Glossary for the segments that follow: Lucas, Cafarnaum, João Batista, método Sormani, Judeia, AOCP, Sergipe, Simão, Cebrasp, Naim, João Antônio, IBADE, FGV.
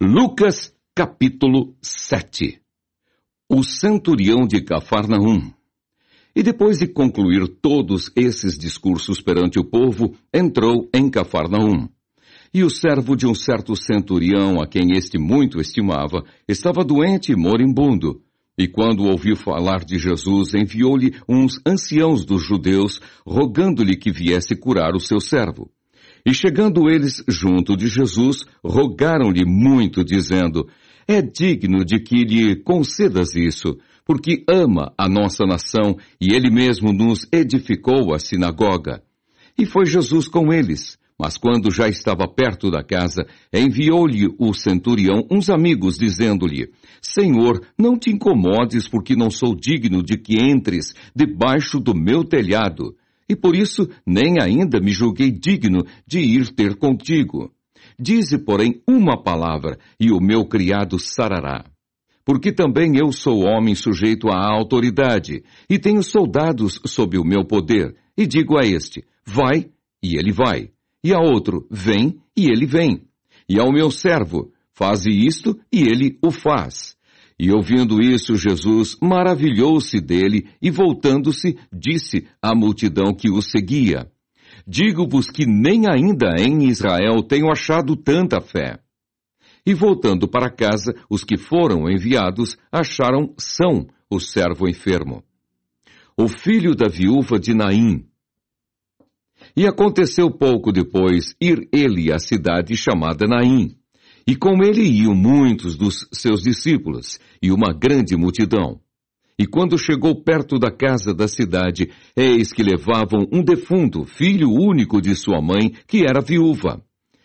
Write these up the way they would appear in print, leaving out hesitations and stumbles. Lucas, capítulo 7. O centurião de Cafarnaum. E depois de concluir todos esses discursos perante o povo, entrou em Cafarnaum. E o servo de um certo centurião, a quem este muito estimava, estava doente e moribundo. E quando ouviu falar de Jesus, enviou-lhe uns anciãos dos judeus, rogando-lhe que viesse curar o seu servo. E chegando eles junto de Jesus, rogaram-lhe muito, dizendo: é digno de que lhe concedas isso, porque ama a nossa nação, e ele mesmo nos edificou a sinagoga. E foi Jesus com eles, mas quando já estava perto da casa, enviou-lhe o centurião uns amigos, dizendo-lhe: Senhor, não te incomodes, porque não sou digno de que entres debaixo do meu telhado. E por isso nem ainda me julguei digno de ir ter contigo. Dize, porém, uma palavra, e o meu criado sarará. Porque também eu sou homem sujeito à autoridade, e tenho soldados sob o meu poder, e digo a este: vai, e ele vai, e a outro: vem, e ele vem, e ao meu servo: faze isto, e ele o faz. E ouvindo isso, Jesus maravilhou-se dele e, voltando-se, disse à multidão que o seguia: digo-vos que nem ainda em Israel tenho achado tanta fé. E voltando para casa, os que foram enviados acharam São, o servo enfermo, o filho da viúva de Naim. E aconteceu pouco depois ir ele à cidade chamada Naim. E com ele iam muitos dos seus discípulos, e uma grande multidão. E quando chegou perto da casa da cidade, eis que levavam um defunto, filho único de sua mãe, que era viúva.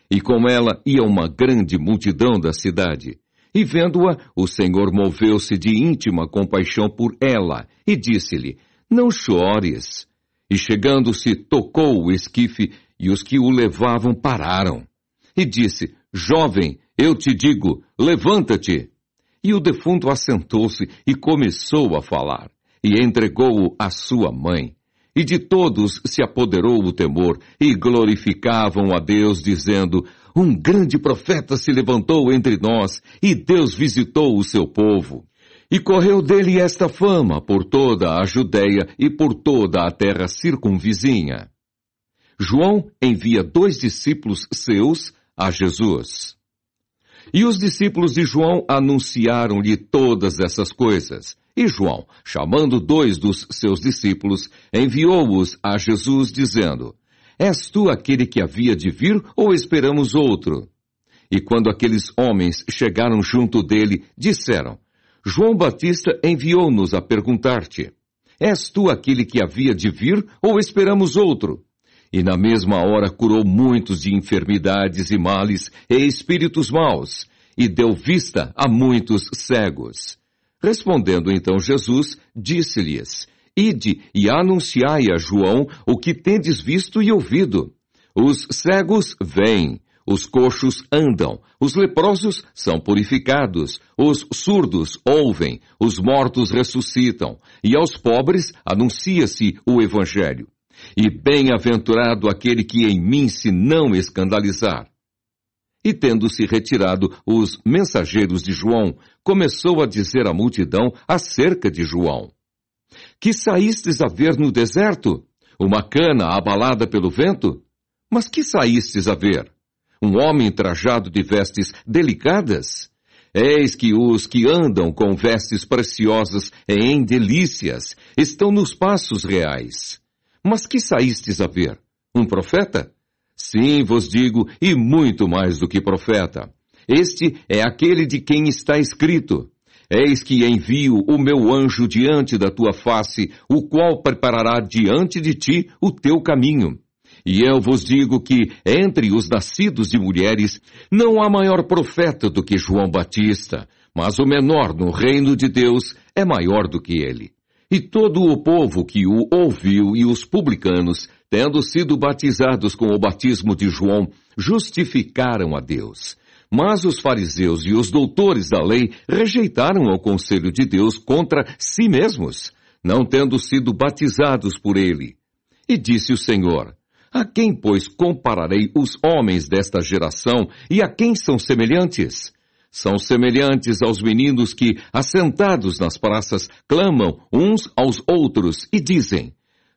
E com ela ia uma grande multidão da cidade. E vendo-a, o Senhor moveu-se de íntima compaixão por ela, e disse-lhe: não chores. E chegando-se, tocou o esquife, e os que o levavam pararam. E disse: jovem, eu te digo, levanta-te. E o defunto assentou-se e começou a falar, e entregou-o à sua mãe. E de todos se apoderou o temor, e glorificavam a Deus, dizendo: um grande profeta se levantou entre nós, e Deus visitou o seu povo. E correu dele esta fama por toda a Judeia e por toda a terra circunvizinha. João envia dois discípulos seus a Jesus. E os discípulos de João anunciaram-lhe todas essas coisas. E João, chamando dois dos seus discípulos, enviou-os a Jesus, dizendo: és tu aquele que havia de vir, ou esperamos outro? E quando aqueles homens chegaram junto dele, disseram: João Batista enviou-nos a perguntar-te: és tu aquele que havia de vir, ou esperamos outro? E na mesma hora curou muitos de enfermidades e males e espíritos maus, e deu vista a muitos cegos. Respondendo então Jesus, disse-lhes: ide e anunciai a João o que tendes visto e ouvido. Os cegos veem, os coxos andam, os leprosos são purificados, os surdos ouvem, os mortos ressuscitam, e aos pobres anuncia-se o Evangelho. E bem-aventurado aquele que em mim se não escandalizar. E tendo-se retirado os mensageiros de João, começou a dizer à multidão acerca de João: que saístes a ver no deserto? Uma cana abalada pelo vento? Mas que saístes a ver? Um homem trajado de vestes delicadas? Eis que os que andam com vestes preciosas e em delícias estão nos passos reais. Mas que saístes a ver? Um profeta? Sim, vos digo, e muito mais do que profeta. Este é aquele de quem está escrito: eis que envio o meu anjo diante da tua face, o qual preparará diante de ti o teu caminho. E eu vos digo que, entre os nascidos de mulheres, não há maior profeta do que João Batista, mas o menor no reino de Deus é maior do que ele. E todo o povo que o ouviu e os publicanos, tendo sido batizados com o batismo de João, justificaram a Deus. Mas os fariseus e os doutores da lei rejeitaram o conselho de Deus contra si mesmos, não tendo sido batizados por ele. E disse o Senhor: a quem, pois, compararei os homens desta geração, e a quem são semelhantes? São semelhantes aos meninos que, assentados nas praças, clamam uns aos outros e dizem: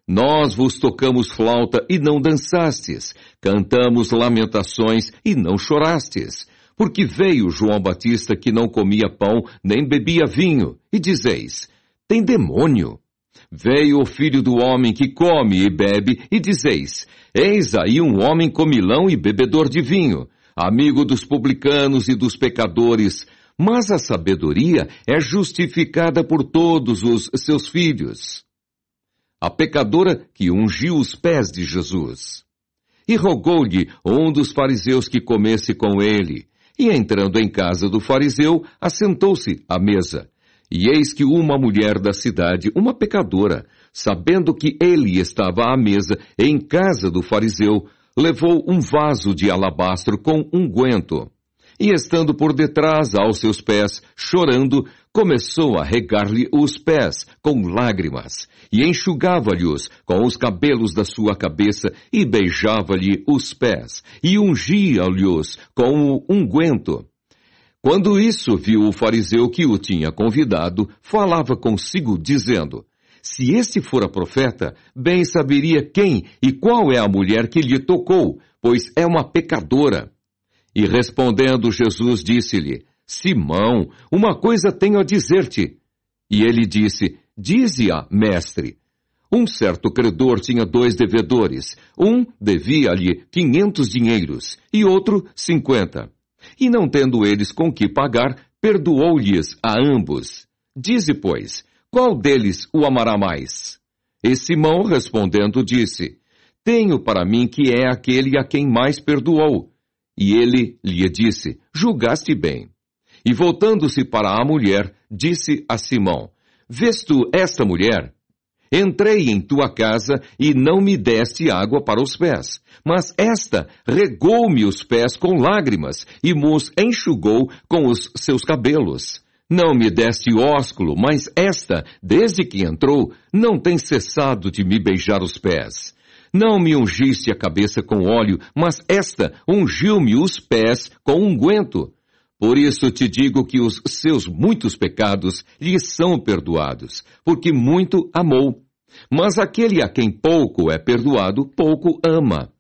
Nós vos tocamos flauta e não dançastes, cantamos lamentações e não chorastes. Porque veio João Batista que não comia pão nem bebia vinho, e dizeis: Tem demônio. Veio o filho do homem que come e bebe, e dizeis: Eis aí um homem comilão e bebedor de vinho, amigo dos publicanos e dos pecadores, mas a sabedoria é justificada por todos os seus filhos. A pecadora que ungiu os pés de Jesus. E rogou-lhe um dos fariseus que comesse com ele. E entrando em casa do fariseu, assentou-se à mesa. E eis que uma mulher da cidade, uma pecadora, sabendo que ele estava à mesa em casa do fariseu, levou um vaso de alabastro com unguento. E estando por detrás aos seus pés, chorando, começou a regar-lhe os pés com lágrimas, e enxugava-lhe-os com os cabelos da sua cabeça, e beijava-lhe os pés, e ungia-lhe-os com o unguento. Quando isso viu o fariseu que o tinha convidado, falava consigo, dizendo: Se este fora profeta, bem saberia quem e qual é a mulher que lhe tocou, pois é uma pecadora. E respondendo Jesus disse-lhe: Simão, uma coisa tenho a dizer-te. E ele disse: Dize-a, mestre. Um certo credor tinha 2 devedores. Um devia-lhe 500 dinheiros e outro 50. E não tendo eles com que pagar, perdoou-lhes a ambos. Dize, pois, qual deles o amará mais? E Simão respondendo disse: Tenho para mim que é aquele a quem mais perdoou. E ele lhe disse: Julgaste bem. E voltando-se para a mulher, disse a Simão: Vês tu esta mulher? Entrei em tua casa e não me deste água para os pés, mas esta regou-me os pés com lágrimas e mos enxugou com os seus cabelos. Não me deste ósculo, mas esta, desde que entrou, não tem cessado de me beijar os pés. Não me ungiste a cabeça com óleo, mas esta ungiu-me os pés com unguento. Por isso te digo que os seus muitos pecados lhe são perdoados, porque muito amou. Mas aquele a quem pouco é perdoado, pouco ama.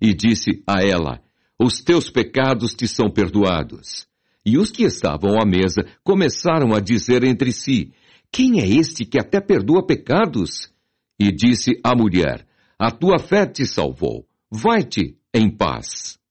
E disse a ela: Os teus pecados te são perdoados. E os que estavam à mesa começaram a dizer entre si: Quem é este que até perdoa pecados? E disse à mulher: A tua fé te salvou. Vai-te em paz.